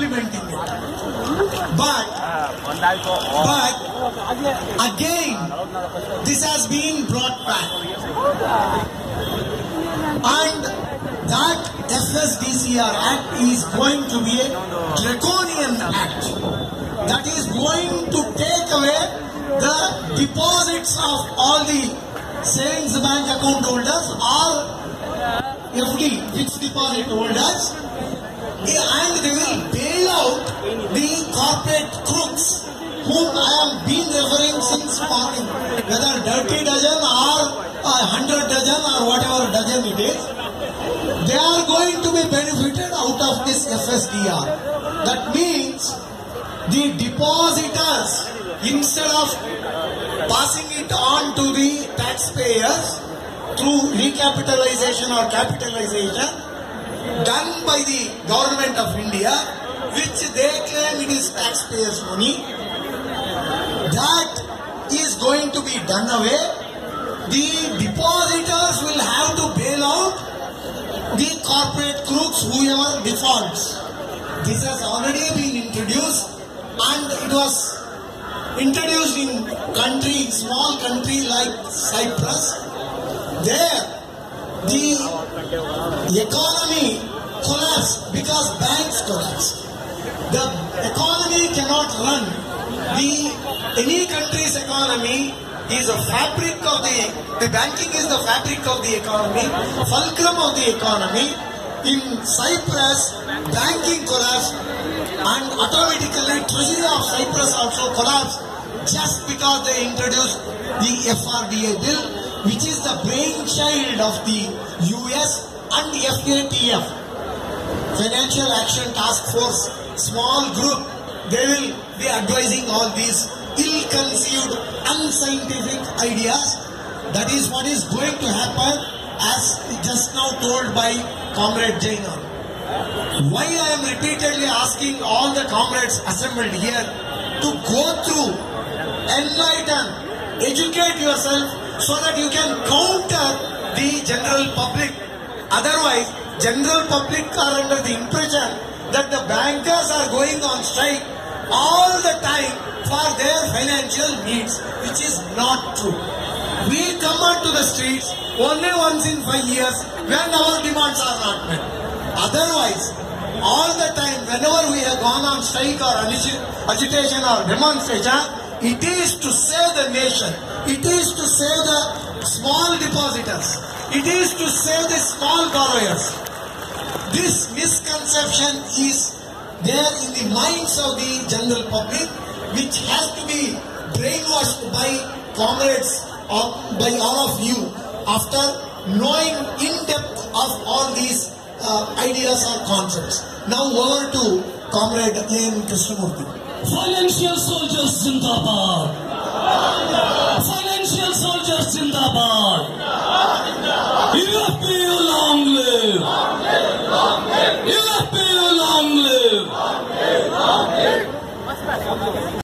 implementing it. But again, this has been brought back. And that FSDCR Act is going to be a draconian act that is going to take away the deposits of all the savings bank account holders or FD, fixed deposit holders, and they will bail out the corporate crooks whom I have been referring since morning, whether dirty dozen or 100 dozen or whatever dozen it is, they are going to be benefited out of this FSDR. That means the depositors, instead of passing it on to the taxpayers through recapitalization or capitalization done by the government of India, which they claim it is taxpayers' money, that is going to be done away. The depositors will have to bail out the corporate crooks, whoever defaults. This has already been introduced, and it was introduced in small country like Cyprus. There, the economy collapsed because banks collapsed. The economy cannot run. Any country's economy is a fabric of the banking is the fabric of the economy, fulcrum of the economy. In Cyprus, banking collapsed, and automatically treasury of Cyprus also collapsed just because they introduced the FRB bill, which is the brainchild of the US and the FATF, Financial Action Task Force, small group. They will be advising all these ill-conceived, unscientific ideas. That is what is going to happen, as just now told by Comrade Jainal. Why I am repeatedly asking all the comrades assembled here to go through, enlighten, educate yourself, so that you can counter the general public. Otherwise, general public are under the impression that the bankers are going on strike all the time for their financial needs, which is not true. We come out to the streets only once in 5 years when our demands are not met. Otherwise, all the time, whenever we have gone on strike or agitation or demonstration, it is to save the nation. It is to save the small depositors. It is to save the small borrowers. This misconception is there in the minds of the general public, which has to be brainwashed by comrades or by all of you after knowing in depth of all these ideas or concepts. Now over to Comrade A.M. Krishnamurti. Financial soldiers Zindabad! Financial soldiers Zindabad! UFPU long live! UFPU